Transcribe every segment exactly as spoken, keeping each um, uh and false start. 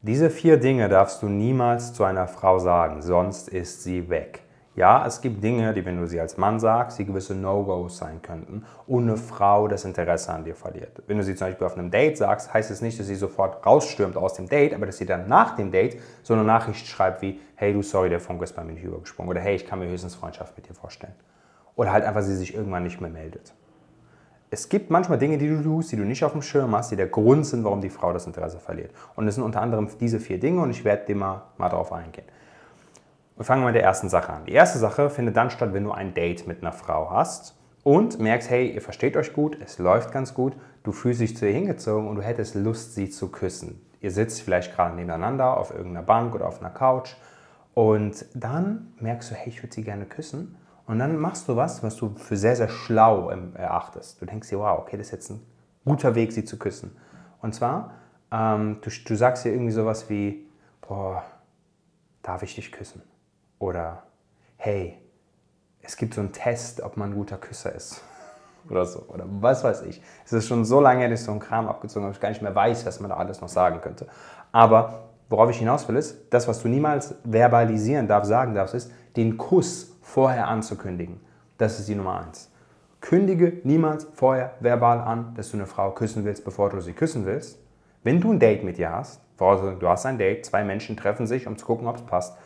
Diese vier Dinge darfst du niemals zu einer Frau sagen, sonst ist sie weg. Ja, es gibt Dinge, die, wenn du sie als Mann sagst, die gewisse No-Gos sein könnten und eine Frau das Interesse an dir verliert. Wenn du sie zum Beispiel auf einem Date sagst, heißt es nicht, dass sie sofort rausstürmt aus dem Date, aber dass sie dann nach dem Date so eine Nachricht schreibt wie, hey, du, sorry, der Funke ist bei mir nicht übergesprungen, oder hey, ich kann mir höchstens Freundschaft mit dir vorstellen. Oder halt einfach, sie sich irgendwann nicht mehr meldet. Es gibt manchmal Dinge, die du tust, die du nicht auf dem Schirm hast, die der Grund sind, warum die Frau das Interesse verliert. Und es sind unter anderem diese vier Dinge und ich werde dir mal, mal darauf eingehen. Wir fangen mal mit der ersten Sache an. Die erste Sache findet dann statt, wenn du ein Date mit einer Frau hast und merkst, hey, ihr versteht euch gut, es läuft ganz gut, du fühlst dich zu ihr hingezogen und du hättest Lust, sie zu küssen. Ihr sitzt vielleicht gerade nebeneinander auf irgendeiner Bank oder auf einer Couch und dann merkst du, hey, ich würde sie gerne küssen. Und dann machst du was, was du für sehr, sehr schlau erachtest. Du denkst dir, wow, okay, das ist jetzt ein guter Weg, sie zu küssen. Und zwar, ähm, du, du sagst ihr irgendwie sowas wie, boah, darf ich dich küssen? Oder, hey, es gibt so einen Test, ob man ein guter Küsser ist. Oder so, oder was weiß ich. Es ist schon so lange her, dass ich so einen Kram abgezogen habe, dass ich gar nicht mehr weiß, was man da alles noch sagen könnte. Aber worauf ich hinaus will, ist, das, was du niemals verbalisieren darfst, sagen darfst, ist, den Kuss vorher anzukündigen. Das ist die Nummer eins. Kündige niemals vorher verbal an, dass du eine Frau küssen willst, bevor du sie küssen willst. Wenn du ein Date mit ihr hast, du hast ein Date, zwei Menschen treffen sich, um zu gucken, ob es passt,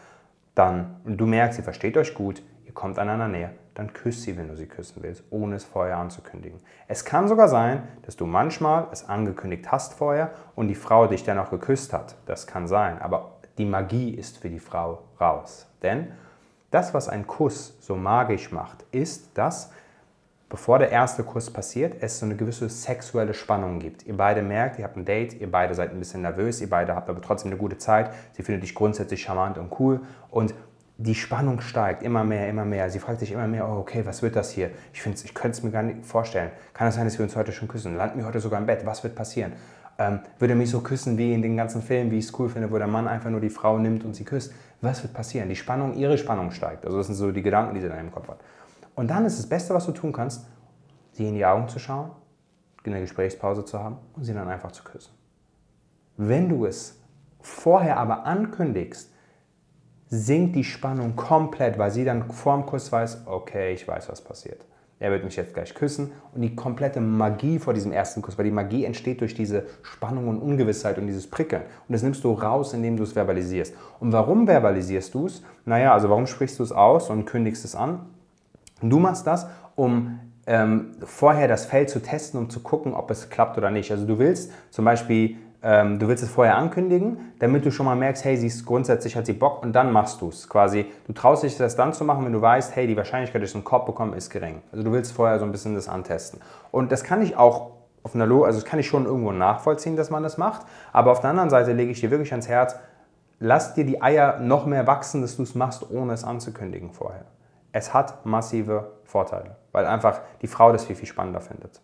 dann, und du merkst, ihr versteht euch gut, ihr kommt einander näher, dann küsst sie, wenn du sie küssen willst, ohne es vorher anzukündigen. Es kann sogar sein, dass du manchmal es angekündigt hast vorher und die Frau dich dann auch geküsst hat. Das kann sein, aber die Magie ist für die Frau raus. Denn das, was ein Kuss so magisch macht, ist, dass, bevor der erste Kuss passiert, es so eine gewisse sexuelle Spannung gibt. Ihr beide merkt, ihr habt ein Date, ihr beide seid ein bisschen nervös, ihr beide habt aber trotzdem eine gute Zeit, sie findet dich grundsätzlich charmant und cool und die Spannung steigt immer mehr, immer mehr. Sie fragt sich immer mehr, oh, okay, was wird das hier? Ich, ich könnte es mir gar nicht vorstellen. Kann es sein, dass wir uns heute schon küssen? Landen wir heute sogar im Bett? Was wird passieren? Ähm, würde er mich so küssen wie in den ganzen Filmen, wie ich es cool finde, wo der Mann einfach nur die Frau nimmt und sie küsst? Was wird passieren? Die Spannung, ihre Spannung steigt. Also das sind so die Gedanken, die sie in deinem Kopf hat. Und dann ist das Beste, was du tun kannst, sie in die Augen zu schauen, eine Gesprächspause zu haben und sie dann einfach zu küssen. Wenn du es vorher aber ankündigst, sinkt die Spannung komplett, weil sie dann vorm Kuss weiß, okay, ich weiß, was passiert. Er wird mich jetzt gleich küssen und die komplette Magie vor diesem ersten Kuss, weil die Magie entsteht durch diese Spannung und Ungewissheit und dieses Prickeln. Und das nimmst du raus, indem du es verbalisierst. Und warum verbalisierst du es? Naja, also warum sprichst du es aus und kündigst es an? Du machst das, um ähm, vorher das Feld zu testen, um zu gucken, ob es klappt oder nicht. Also du willst zum Beispiel, ähm, du willst es vorher ankündigen, damit du schon mal merkst, hey, sie ist grundsätzlich, hat sie Bock und dann machst du es quasi. Du traust dich, das dann zu machen, wenn du weißt, hey, die Wahrscheinlichkeit, dass ich einen Korb bekomme, ist gering. Also du willst vorher so ein bisschen das antesten. Und das kann ich auch auf einer Lo- also das kann ich schon irgendwo nachvollziehen, dass man das macht, aber auf der anderen Seite lege ich dir wirklich ans Herz, lass dir die Eier noch mehr wachsen, dass du es machst, ohne es anzukündigen vorher. Es hat massive Vorteile, weil einfach die Frau das viel, viel spannender findet.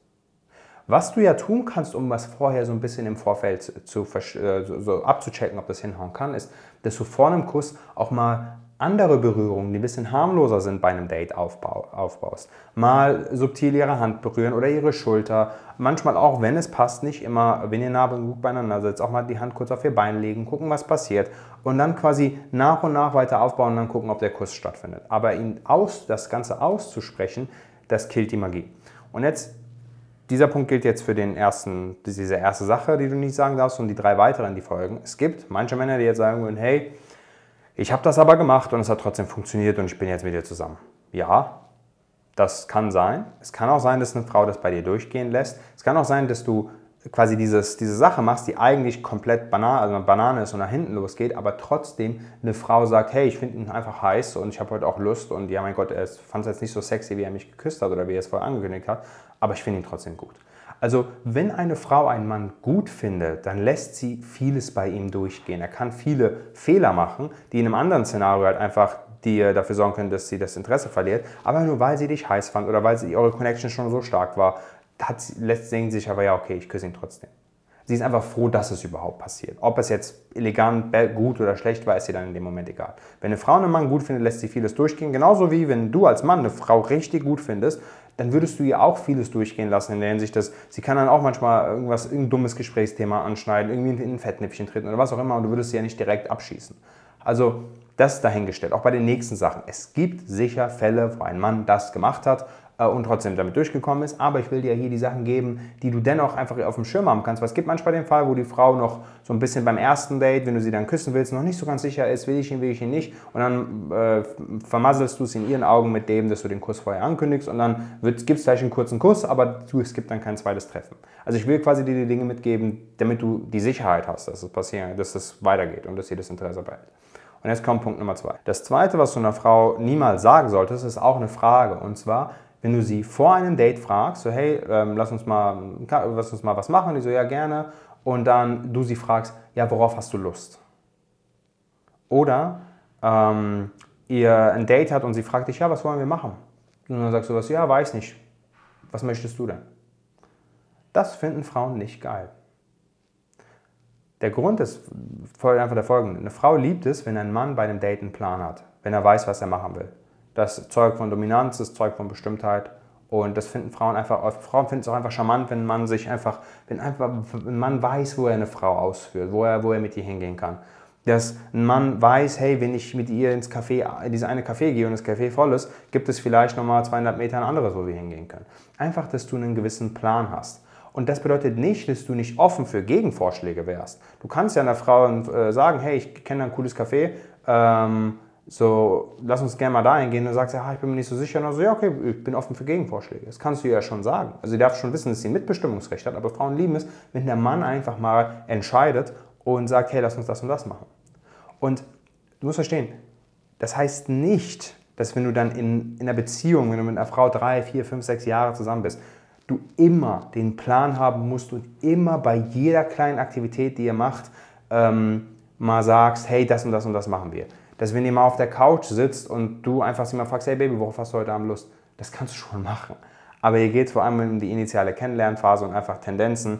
Was du ja tun kannst, um was vorher so ein bisschen im Vorfeld zu, so, so abzuchecken, ob das hinhauen kann, ist, dass du vor einem Kuss auch mal andere Berührungen, die ein bisschen harmloser sind, bei einem Date aufbau, aufbaust. Mal subtil ihre Hand berühren oder ihre Schulter. Manchmal auch, wenn es passt, nicht immer, wenn ihr nah genug beieinander sitzt, auch mal die Hand kurz auf ihr Bein legen, gucken, was passiert. Und dann quasi nach und nach weiter aufbauen und dann gucken, ob der Kuss stattfindet. Aber ihn aus, das Ganze auszusprechen, das killt die Magie. Und jetzt, dieser Punkt gilt jetzt für den ersten, diese erste Sache, die du nicht sagen darfst, und die drei weiteren, die folgen. Es gibt manche Männer, die jetzt sagen würden, hey, ich habe das aber gemacht und es hat trotzdem funktioniert und ich bin jetzt mit dir zusammen. Ja, das kann sein. Es kann auch sein, dass eine Frau das bei dir durchgehen lässt. Es kann auch sein, dass du quasi dieses, diese Sache machst, die eigentlich komplett banal, also eine Banane ist und nach hinten losgeht, aber trotzdem eine Frau sagt, hey, ich finde ihn einfach heiß und ich habe heute auch Lust und ja, mein Gott, er fand es jetzt nicht so sexy, wie er mich geküsst hat oder wie er es vorher angekündigt hat, aber ich finde ihn trotzdem gut. Also wenn eine Frau einen Mann gut findet, dann lässt sie vieles bei ihm durchgehen. Er kann viele Fehler machen, die in einem anderen Szenario halt einfach dir dafür sorgen können, dass sie das Interesse verliert. Aber nur weil sie dich heiß fand oder weil sie eure Connection schon so stark war, hat, lässt sie sich aber ja, okay, ich küsse ihn trotzdem. Sie ist einfach froh, dass es überhaupt passiert. Ob es jetzt elegant, gut oder schlecht war, ist ihr dann in dem Moment egal. Wenn eine Frau einen Mann gut findet, lässt sie vieles durchgehen. Genauso wie wenn du als Mann eine Frau richtig gut findest, dann würdest du ihr auch vieles durchgehen lassen in der Hinsicht, dass sie kann dann auch manchmal irgendwas, irgendein dummes Gesprächsthema anschneiden, irgendwie in ein Fettnäpfchen treten oder was auch immer, und du würdest sie ja nicht direkt abschießen. Also das ist dahingestellt, auch bei den nächsten Sachen. Es gibt sicher Fälle, wo ein Mann das gemacht hat und trotzdem damit durchgekommen ist, aber ich will dir hier die Sachen geben, die du dennoch einfach auf dem Schirm haben kannst, weil es gibt manchmal den Fall, wo die Frau noch so ein bisschen beim ersten Date, wenn du sie dann küssen willst, noch nicht so ganz sicher ist, will ich ihn, will ich ihn nicht, und dann äh, vermasselst du es in ihren Augen mit dem, dass du den Kuss vorher ankündigst, und dann gibt es gleich einen kurzen Kuss, aber du, es gibt dann kein zweites Treffen. Also ich will quasi dir die Dinge mitgeben, damit du die Sicherheit hast, dass es passieren, dass es weitergeht und dass ihr das Interesse behält. Und jetzt kommt Punkt Nummer zwei. Das Zweite, was du einer Frau niemals sagen solltest, ist auch eine Frage, und zwar, wenn du sie vor einem Date fragst, so hey, ähm, lass, uns mal, lass uns mal was machen, und die so, ja gerne, und dann du sie fragst, ja, worauf hast du Lust? Oder ähm, ihr ein Date hat und sie fragt dich, ja, was wollen wir machen? Und dann sagst du was, ja, weiß nicht, was möchtest du denn? Das finden Frauen nicht geil. Der Grund ist einfach der folgende: Eine Frau liebt es, wenn ein Mann bei einem Date einen Plan hat, wenn er weiß, was er machen will. Das Zeug von Dominanz, das Zeug von Bestimmtheit, und das finden Frauen einfach, Frauen finden es auch einfach charmant, wenn ein Mann sich einfach, wenn einfach ein Mann weiß, wo er eine Frau ausführt, wo er, wo er mit ihr hingehen kann. Dass ein Mann weiß, hey, wenn ich mit ihr ins Café, in diese eine Café gehe und das Café voll ist, gibt es vielleicht nochmal zweihundert Meter ein anderes, wo wir hingehen können. Einfach, dass du einen gewissen Plan hast. Und das bedeutet nicht, dass du nicht offen für Gegenvorschläge wärst. Du kannst ja einer Frau sagen, hey, ich kenne ein cooles Café, ähm, so, lass uns gerne mal dahin gehen, und sagst, ja, ich bin mir nicht so sicher, und dann so, ja, okay, ich bin offen für Gegenvorschläge. Das kannst du ja schon sagen. Also sie darf schon wissen, dass sie ein Mitbestimmungsrecht hat, aber Frauen lieben es, wenn der Mann einfach mal entscheidet und sagt, hey, lass uns das und das machen. Und du musst verstehen, das heißt nicht, dass wenn du dann in, in einer Beziehung, wenn du mit einer Frau drei, vier, fünf, sechs Jahre zusammen bist, du immer den Plan haben musst und immer bei jeder kleinen Aktivität, die ihr macht, ähm, mal sagst, hey, das und das und das machen wir. Dass wenn ihr mal auf der Couch sitzt und du einfach sie mal fragst, hey Baby, worauf hast du heute Abend Lust? Das kannst du schon machen. Aber hier geht es vor allem um die initiale Kennenlernphase und einfach Tendenzen.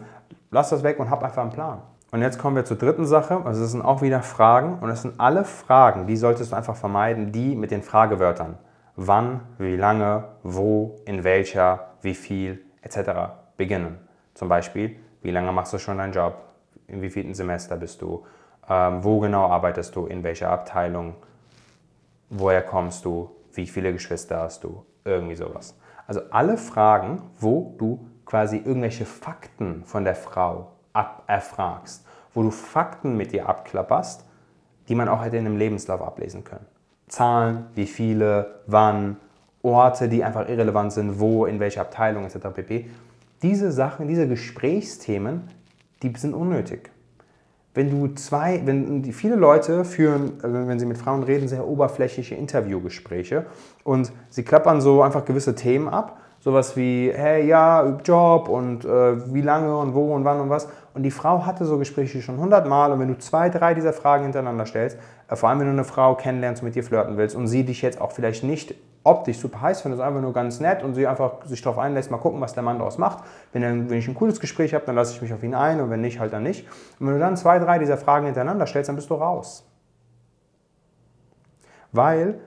Lass das weg und hab einfach einen Plan. Und jetzt kommen wir zur dritten Sache. Also das sind auch wieder Fragen. Und das sind alle Fragen, die solltest du einfach vermeiden, die mit den Fragewörtern. Wann, wie lange, wo, in welcher, wie viel, et cetera beginnen. Zum Beispiel, wie lange machst du schon deinen Job? In wie vielen Semester bist du? Ähm, wo genau arbeitest du, in welcher Abteilung, woher kommst du, wie viele Geschwister hast du, irgendwie sowas. Also alle Fragen, wo du quasi irgendwelche Fakten von der Frau ab erfragst, wo du Fakten mit ihr abklapperst, die man auch hätte in einem Lebenslauf ablesen können. Zahlen, wie viele, wann, Orte, die einfach irrelevant sind, wo, in welcher Abteilung, et cetera pp. Diese Sachen, diese Gesprächsthemen, die sind unnötig. Wenn du zwei, wenn viele Leute führen, wenn sie mit Frauen reden, sehr oberflächliche Interviewgespräche, und sie klappern so einfach gewisse Themen ab, sowas wie, hey, ja, Job und äh, wie lange und wo und wann und was, und die Frau hatte so Gespräche schon hundertmal, und wenn du zwei, drei dieser Fragen hintereinander stellst, äh, vor allem wenn du eine Frau kennenlernst und mit ihr flirten willst und sie dich jetzt auch vielleicht nicht optisch super heiß findet, sondern einfach nur ganz nett und sie einfach sich darauf einlässt, mal gucken, was der Mann daraus macht. Wenn, dann, wenn ich ein cooles Gespräch habe, dann lasse ich mich auf ihn ein, und wenn nicht, halt dann nicht. Und wenn du dann zwei, drei dieser Fragen hintereinander stellst, dann bist du raus. Weil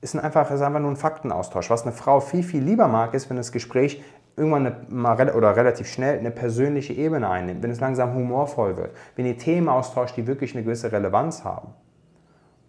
es ist einfach, es ist einfach nur ein Faktenaustausch. Was eine Frau viel, viel lieber mag, ist, wenn das Gespräch irgendwann eine, mal, oder relativ schnell eine persönliche Ebene einnimmt, wenn es langsam humorvoll wird, wenn ihr Themen austauscht, die wirklich eine gewisse Relevanz haben,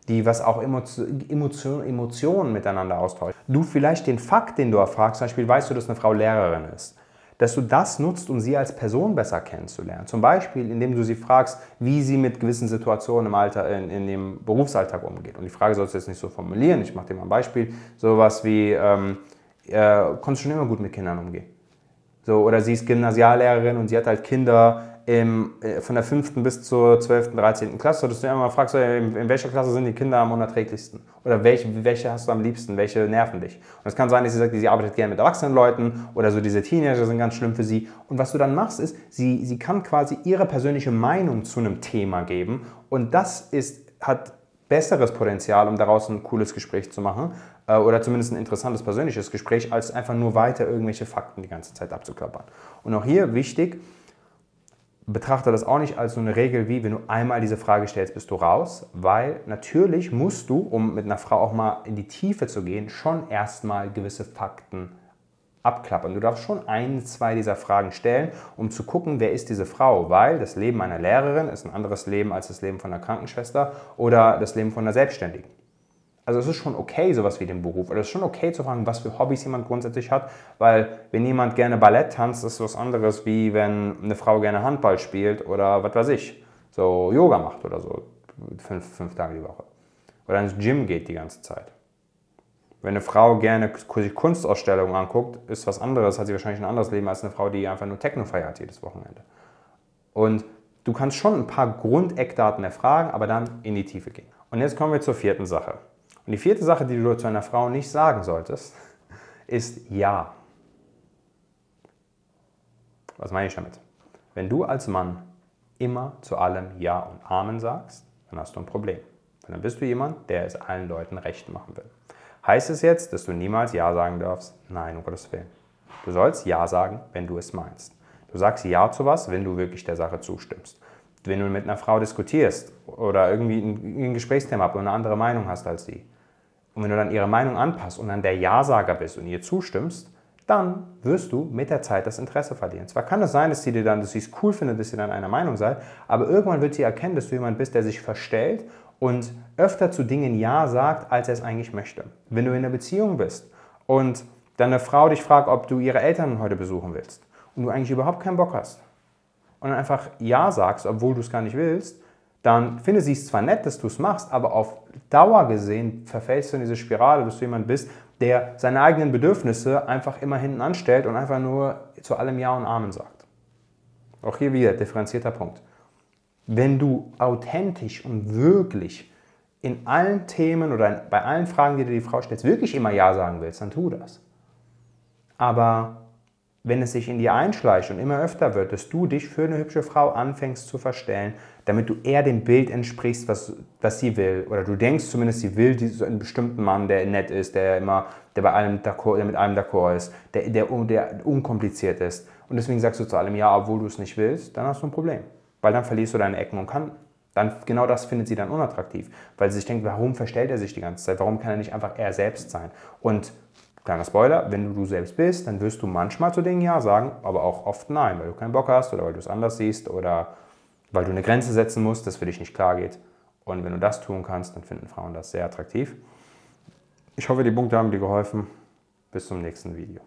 die was auch Emotion, Emotionen miteinander austauschen. Du vielleicht den Fakt, den du erfragst, zum Beispiel weißt du, dass eine Frau Lehrerin ist, dass du das nutzt, um sie als Person besser kennenzulernen. Zum Beispiel, indem du sie fragst, wie sie mit gewissen Situationen im Alter, in, in dem Berufsalltag umgeht. Und die Frage sollst du jetzt nicht so formulieren, ich mache dir mal ein Beispiel, sowas wie, ähm, äh, konntest du schon immer gut mit Kindern umgehen? So, oder sie ist Gymnasiallehrerin und sie hat halt Kinder, Im, von der fünften bis zur zwölften, dreizehnten Klasse, dass du immer mal fragst, in, in welcher Klasse sind die Kinder am unerträglichsten? Oder welche, welche hast du am liebsten? Welche nerven dich? Und es kann sein, dass sie sagt, sie arbeitet gerne mit erwachsenen Leuten, oder so diese Teenager sind ganz schlimm für sie. Und was du dann machst, ist, sie, sie kann quasi ihre persönliche Meinung zu einem Thema geben, und das ist, hat besseres Potenzial, um daraus ein cooles Gespräch zu machen, äh, oder zumindest ein interessantes persönliches Gespräch, als einfach nur weiter irgendwelche Fakten die ganze Zeit abzuklappern. Und auch hier wichtig, betrachte das auch nicht als so eine Regel wie, wenn du einmal diese Frage stellst, bist du raus, weil natürlich musst du, um mit einer Frau auch mal in die Tiefe zu gehen, schon erstmal gewisse Fakten abklappern. Du darfst schon ein, zwei dieser Fragen stellen, um zu gucken, wer ist diese Frau, weil das Leben einer Lehrerin ist ein anderes Leben als das Leben von einer Krankenschwester oder das Leben von einer Selbstständigen. Also es ist schon okay, sowas wie den Beruf. Oder es ist schon okay zu fragen, was für Hobbys jemand grundsätzlich hat, weil wenn jemand gerne Ballett tanzt, ist es was anderes, wie wenn eine Frau gerne Handball spielt oder was weiß ich, so Yoga macht oder so, fünf, fünf Tage die Woche. Oder ins Gym geht die ganze Zeit. Wenn eine Frau gerne Kunstausstellungen anguckt, ist was anderes, hat sie wahrscheinlich ein anderes Leben als eine Frau, die einfach nur Techno feiert jedes Wochenende. Und du kannst schon ein paar Grundeckdaten erfragen, aber dann in die Tiefe gehen. Und jetzt kommen wir zur vierten Sache. Und die vierte Sache, die du zu einer Frau nicht sagen solltest, ist ja. Was meine ich damit? Wenn du als Mann immer zu allem Ja und Amen sagst, dann hast du ein Problem. Und dann bist du jemand, der es allen Leuten recht machen will. Heißt es jetzt, dass du niemals Ja sagen darfst? Nein, um Gottes Willen. Du sollst Ja sagen, wenn du es meinst. Du sagst Ja zu was, wenn du wirklich der Sache zustimmst. Wenn du mit einer Frau diskutierst oder irgendwie ein Gesprächsthema habt und eine andere Meinung hast als sie. Und wenn du dann ihre Meinung anpasst und dann der Ja-Sager bist und ihr zustimmst, dann wirst du mit der Zeit das Interesse verlieren. Zwar kann es sein, dass sie dir dann, dass sie es cool findet, dass ihr dann einer Meinung seid, aber irgendwann wird sie erkennen, dass du jemand bist, der sich verstellt und öfter zu Dingen Ja sagt, als er es eigentlich möchte. Wenn du in einer Beziehung bist und dann eine Frau dich fragt, ob du ihre Eltern heute besuchen willst und du eigentlich überhaupt keinen Bock hast und dann einfach Ja sagst, obwohl du es gar nicht willst, dann findet sie es zwar nett, dass du es machst, aber auf Dauer gesehen verfällst du in diese Spirale, dass du jemand bist, der seine eigenen Bedürfnisse einfach immer hinten anstellt und einfach nur zu allem Ja und Amen sagt. Auch hier wieder differenzierter Punkt. Wenn du authentisch und wirklich in allen Themen oder bei allen Fragen, die dir die Frau stellt, wirklich immer Ja sagen willst, dann tu das. Aber wenn es sich in dir einschleicht und immer öfter wird, dass du dich für eine hübsche Frau anfängst zu verstellen, damit du eher dem Bild entsprichst, was, was sie will. Oder du denkst zumindest, sie will einen bestimmten Mann, der nett ist, der immer, der bei allem d'accord, der mit allem d'accord ist, der, der, der unkompliziert ist. Und deswegen sagst du zu allem Ja, obwohl du es nicht willst, dann hast du ein Problem. Weil dann verlierst du deine Ecken und Kanten. Dann, genau das findet sie dann unattraktiv. Weil sie sich denkt, warum verstellt er sich die ganze Zeit? Warum kann er nicht einfach er selbst sein? Und kleiner Spoiler, wenn du du selbst bist, dann wirst du manchmal zu Dingen Ja sagen, aber auch oft Nein, weil du keinen Bock hast oder weil du es anders siehst oder weil du eine Grenze setzen musst, das für dich nicht klar geht. Und wenn du das tun kannst, dann finden Frauen das sehr attraktiv. Ich hoffe, die Punkte haben dir geholfen. Bis zum nächsten Video.